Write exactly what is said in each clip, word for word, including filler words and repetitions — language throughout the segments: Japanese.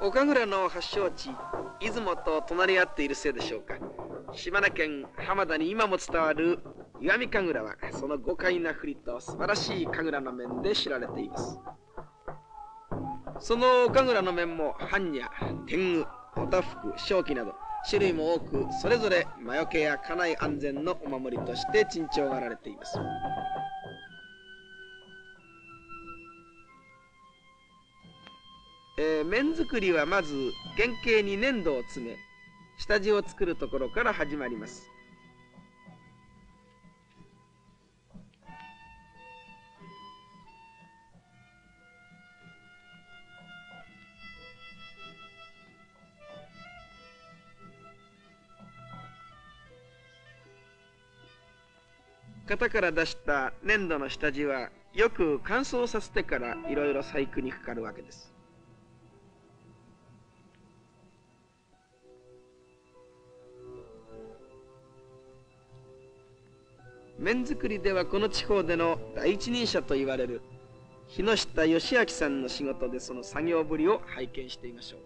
岡倉の発祥地出雲と隣り合っているせいでしょうか、島根県浜田に今も伝わる石見神楽はその豪快な振りと素晴らしい神楽の面で知られています。その岡倉の面も般若、天狗、おたふく、正気など種類も多く、それぞれ魔除けや家内安全のお守りとして珍重がられています。えー、面作りはまず原型に粘土を詰め下地を作るところから始まります。型から出した粘土の下地はよく乾燥させてからいろいろ細工にかかるわけです。面作りではこの地方での第一人者と言われる日野下義明さんの仕事で、その作業ぶりを拝見してみましょう。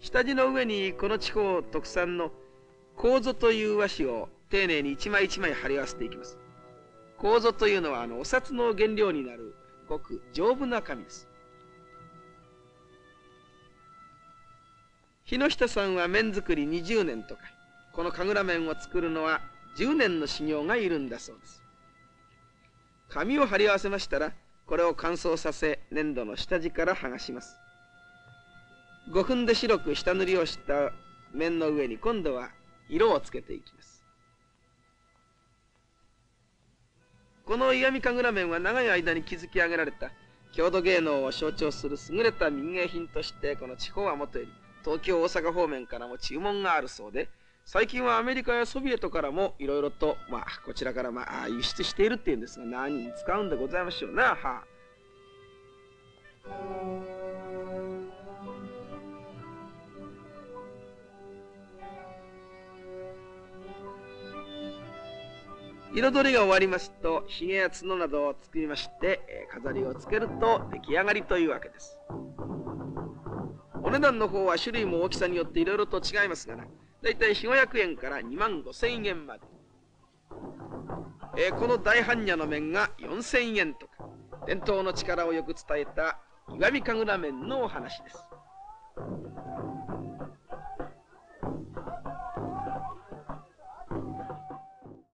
下地の上にこの地方特産の楮という和紙を丁寧に一枚一枚貼り合わせていきます。楮というのはあのお札の原料になるごく丈夫な紙です。日野下さんは面作りにじゅうねんとか、この神楽面を作るのはじゅうねんの修行がいるんだそうです。紙を貼り合わせましたら、これを乾燥させ粘土の下地から剥がします。ごふんで白く下塗りをした面の上に今度は色をつけていきます。この石見神楽面は長い間に築き上げられた郷土芸能を象徴する優れた民芸品として、この地方はもとより東京大阪方面からも注文があるそうで、最近はアメリカやソビエトからもいろいろと、まあ、こちらからまあ輸出しているっていうんですが、何に使うんでございましょうな。はあ彩りが終わりますと、ひげや角などを作りまして、えー、飾りをつけると出来上がりというわけです。お値段の方は種類も大きさによっていろいろと違いますが、だいたい よんひゃくごひゃくえんから にまんごせんえんまで、えー、この大般若の面が よんせんえんとか、伝統の力をよく伝えた石見神楽面のお話です。